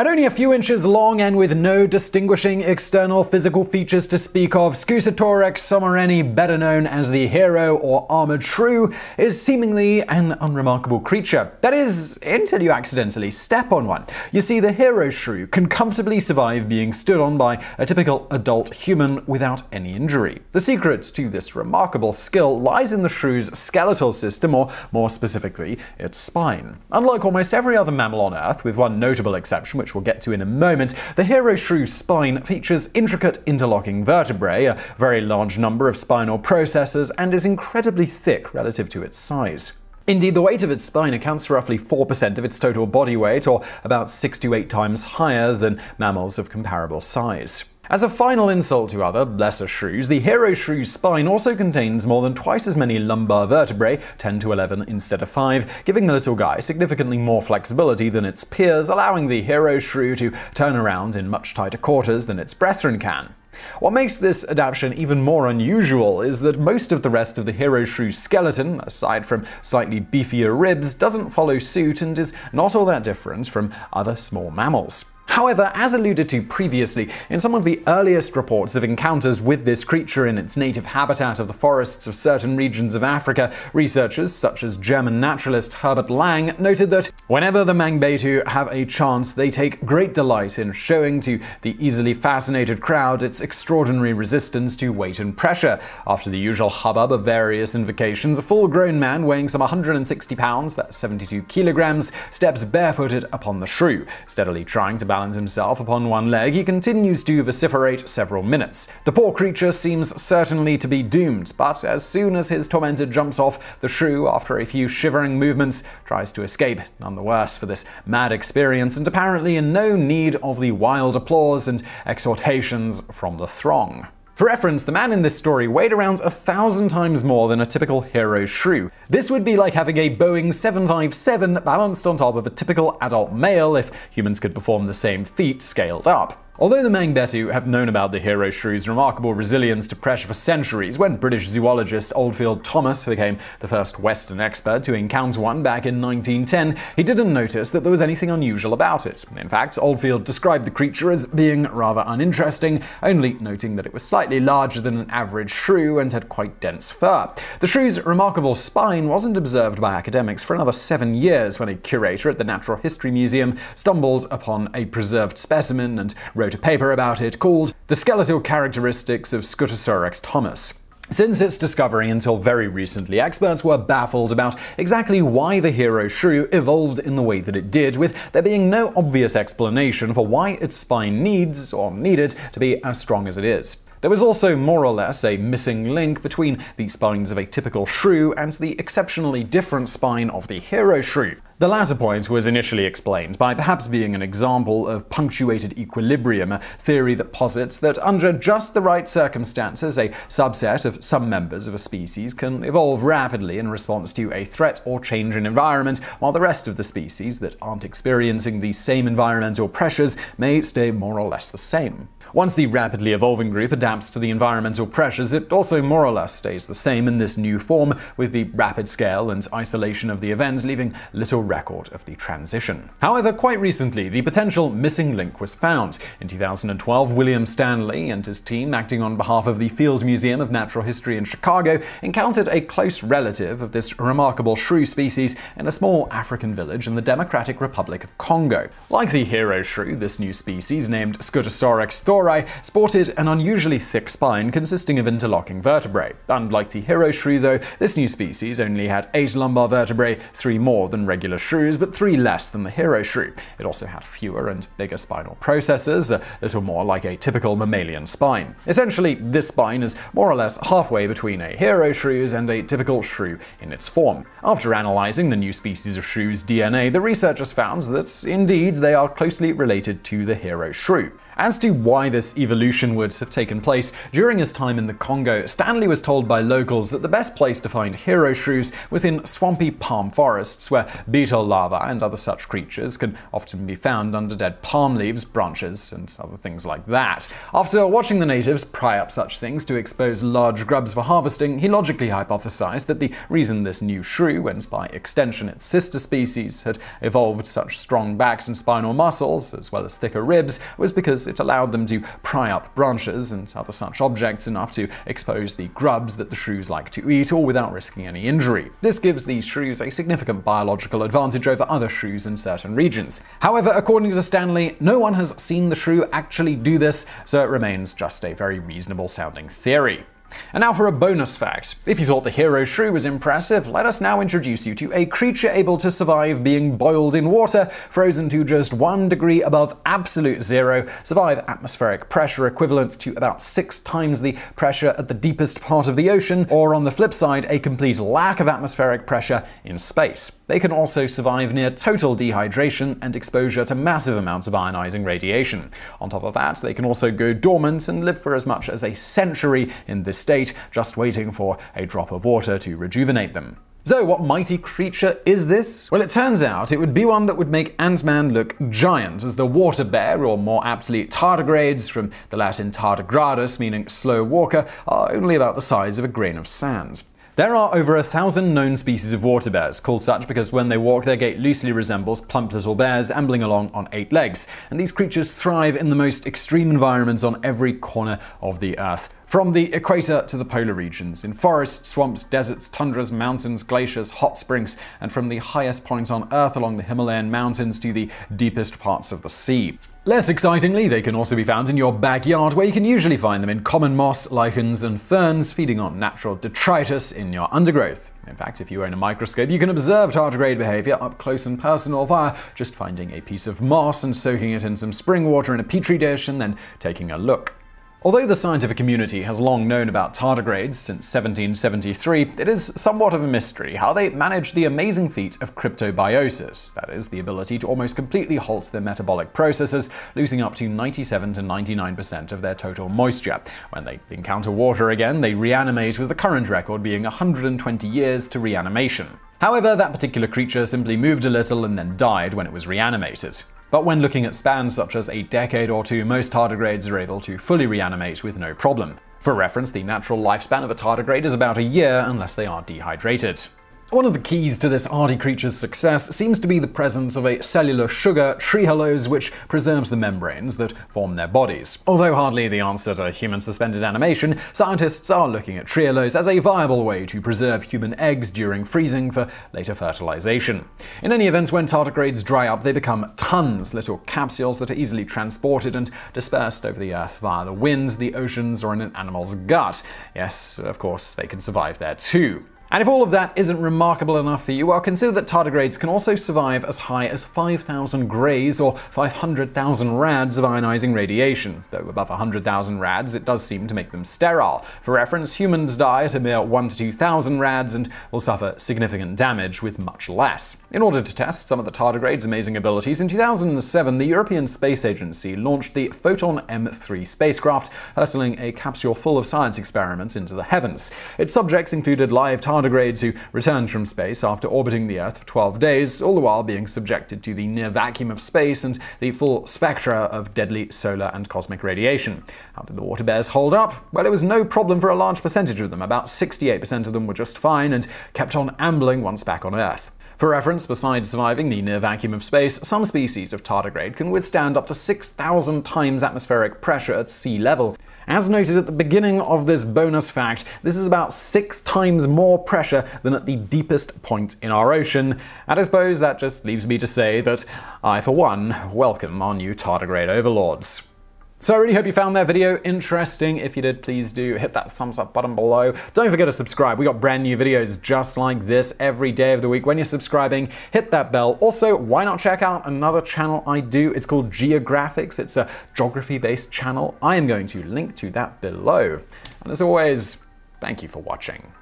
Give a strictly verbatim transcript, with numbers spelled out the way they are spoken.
At only a few inches long and with no distinguishing external physical features to speak of, Scutosaurus somereni, better known as the Hero or Armored Shrew, is seemingly an unremarkable creature. That is, until you accidentally step on one. You see, the Hero Shrew can comfortably survive being stood on by a typical adult human without any injury. The secret to this remarkable skill lies in the shrew's skeletal system, or more specifically, its spine. Unlike almost every other mammal on Earth, with one notable exception, which we'll get to in a moment, the Hero Shrew's spine features intricate interlocking vertebrae, a very large number of spinal processes, and is incredibly thick relative to its size. Indeed, the weight of its spine accounts for roughly four percent of its total body weight, or about six to eight times higher than mammals of comparable size. As a final insult to other, lesser shrews, the Hero Shrew's spine also contains more than twice as many lumbar vertebrae, ten to eleven instead of five, giving the little guy significantly more flexibility than its peers, allowing the Hero Shrew to turn around in much tighter quarters than its brethren can. What makes this adaptation even more unusual is that most of the rest of the Hero Shrew's skeleton, aside from slightly beefier ribs, doesn't follow suit and is not all that different from other small mammals. However, as alluded to previously, in some of the earliest reports of encounters with this creature in its native habitat of the forests of certain regions of Africa, researchers such as German naturalist Herbert Lang noted that whenever the Mangbetu have a chance, they take great delight in showing to the easily fascinated crowd its extraordinary resistance to weight and pressure. After the usual hubbub of various invocations, a full-grown man weighing some one hundred sixty pounds, that's seventy-two kilograms, steps barefooted upon the shrew, steadily trying to balance himself upon one leg. He continues to vociferate several minutes. The poor creature seems certainly to be doomed, but as soon as his tormentor jumps off, the shrew, after a few shivering movements, tries to escape, none the worse for this mad experience, and apparently in no need of the wild applause and exhortations from the throng. For reference, the man in this story weighed around a thousand times more than a typical Hero Shrew. This would be like having a Boeing seven fifty-seven balanced on top of a typical adult male if humans could perform the same feat scaled up. Although the Mangbetu have known about the Hero Shrew's remarkable resilience to pressure for centuries, when British zoologist Oldfield Thomas became the first Western expert to encounter one back in nineteen ten, he didn't notice that there was anything unusual about it. In fact, Oldfield described the creature as being rather uninteresting, only noting that it was slightly larger than an average shrew and had quite dense fur. The shrew's remarkable spine wasn't observed by academics for another seven years when a curator at the Natural History Museum stumbled upon a preserved specimen and wrote a paper about it called The Skeletal Characteristics of Scutisorex Thomas. Since its discovery until very recently, experts were baffled about exactly why the Hero Shrew evolved in the way that it did, with there being no obvious explanation for why its spine needs, or needed, to be as strong as it is. There was also more or less a missing link between the spines of a typical shrew and the exceptionally different spine of the Hero Shrew. The latter point was initially explained by perhaps being an example of punctuated equilibrium, a theory that posits that under just the right circumstances, a subset of some members of a species can evolve rapidly in response to a threat or change in environment, while the rest of the species that aren't experiencing these same environmental pressures may stay more or less the same. Once the rapidly evolving group adapts to the environmental pressures, it also more or less stays the same in this new form, with the rapid scale and isolation of the events leaving little record of the transition. However, quite recently, the potential missing link was found. In two thousand twelve, William Stanley and his team, acting on behalf of the Field Museum of Natural History in Chicago, encountered a close relative of this remarkable shrew species in a small African village in the Democratic Republic of Congo. Like the Hero Shrew, this new species, named Scutosaurus thorax, sported an unusually thick spine consisting of interlocking vertebrae. Unlike the Hero Shrew, though, this new species only had eight lumbar vertebrae, three more than regular shrews, but three less than the Hero Shrew. It also had fewer and bigger spinal processes, a little more like a typical mammalian spine. Essentially, this spine is more or less halfway between a Hero Shrew's and a typical shrew in its form. After analyzing the new species of shrew's D N A, the researchers found that, indeed, they are closely related to the Hero Shrew. As to why this evolution would have taken place during his time in the Congo, Stanley was told by locals that the best place to find hero shrews was in swampy palm forests where beetle larvae and other such creatures can often be found under dead palm leaves, branches, and other things like that. After watching the natives pry up such things to expose large grubs for harvesting, he logically hypothesized that the reason this new shrew, and by extension its sister species, had evolved such strong backs and spinal muscles, as well as thicker ribs, was because it allowed them to pry up branches and other such objects enough to expose the grubs that the shrews like to eat, all without risking any injury. This gives these shrews a significant biological advantage over other shrews in certain regions. However, according to Stanley, no one has seen the shrew actually do this, so it remains just a very reasonable sounding theory. And now for a bonus fact. If you thought the hero shrew was impressive, let us now introduce you to a creature able to survive being boiled in water, frozen to just one degree above absolute zero, survive atmospheric pressure equivalent to about six times the pressure at the deepest part of the ocean, or on the flip side, a complete lack of atmospheric pressure in space. They can also survive near total dehydration and exposure to massive amounts of ionizing radiation. On top of that, they can also go dormant and live for as much as a century in this state, just waiting for a drop of water to rejuvenate them. So what mighty creature is this? Well, it turns out it would be one that would make Ant-Man look giant, as the water bear, or more aptly tardigrades, from the Latin tardigradus meaning slow walker, are only about the size of a grain of sand. There are over a thousand known species of water bears, called such because when they walk their gait loosely resembles plump little bears ambling along on eight legs, and these creatures thrive in the most extreme environments on every corner of the Earth. From the equator to the polar regions, in forests, swamps, deserts, tundras, mountains, glaciers, hot springs, and from the highest point on Earth along the Himalayan mountains to the deepest parts of the sea. Less excitingly, they can also be found in your backyard, where you can usually find them in common moss, lichens, and ferns, feeding on natural detritus in your undergrowth. In fact, if you own a microscope, you can observe tardigrade behavior up close and personal via just finding a piece of moss and soaking it in some spring water in a petri dish and then taking a look. Although the scientific community has long known about tardigrades since seventeen seventy-three, it is somewhat of a mystery how they manage the amazing feat of cryptobiosis, that is, the ability to almost completely halt their metabolic processes, losing up to ninety-seven to ninety-nine percent of their total moisture. When they encounter water again, they reanimate, with the current record being one hundred twenty years to reanimation. However, that particular creature simply moved a little and then died when it was reanimated. But when looking at spans such as a decade or two, most tardigrades are able to fully reanimate with no problem. For reference, the natural lifespan of a tardigrade is about a year unless they are dehydrated. One of the keys to this hardy creature's success seems to be the presence of a cellular sugar, trehalose, which preserves the membranes that form their bodies. Although hardly the answer to human suspended animation, scientists are looking at trehalose as a viable way to preserve human eggs during freezing for later fertilization. In any event, when tardigrades dry up, they become tons, little capsules that are easily transported and dispersed over the Earth via the winds, the oceans, or in an animal's gut. Yes, of course, they can survive there too. And if all of that isn't remarkable enough for you, well, consider that tardigrades can also survive as high as five thousand grays or five hundred thousand rads of ionizing radiation, though above one hundred thousand rads it does seem to make them sterile. For reference, humans die at a mere one to two thousand rads and will suffer significant damage with much less. In order to test some of the tardigrades' amazing abilities, in two thousand seven the European Space Agency launched the Photon M three spacecraft, hurtling a capsule full of science experiments into the heavens. Its subjects included live tardigrades tardigrades who returned from space after orbiting the Earth for twelve days, all the while being subjected to the near vacuum of space and the full spectra of deadly solar and cosmic radiation. How did the water bears hold up? Well, it was no problem for a large percentage of them. About sixty-eight percent of them were just fine and kept on ambling once back on Earth. For reference, besides surviving the near vacuum of space, some species of tardigrade can withstand up to six thousand times atmospheric pressure at sea level. As noted at the beginning of this bonus fact, this is about six times more pressure than at the deepest point in our ocean, and I suppose that just leaves me to say that I, for one, welcome our new tardigrade overlords. So I really hope you found that video interesting. If you did, please do hit that thumbs up button below. Don't forget to subscribe. We got brand new videos just like this every day of the week. When you're subscribing, hit that bell. Also, why not check out another channel I do? It's called Geographics. It's a geography-based channel. I am going to link to that below. And as always, thank you for watching.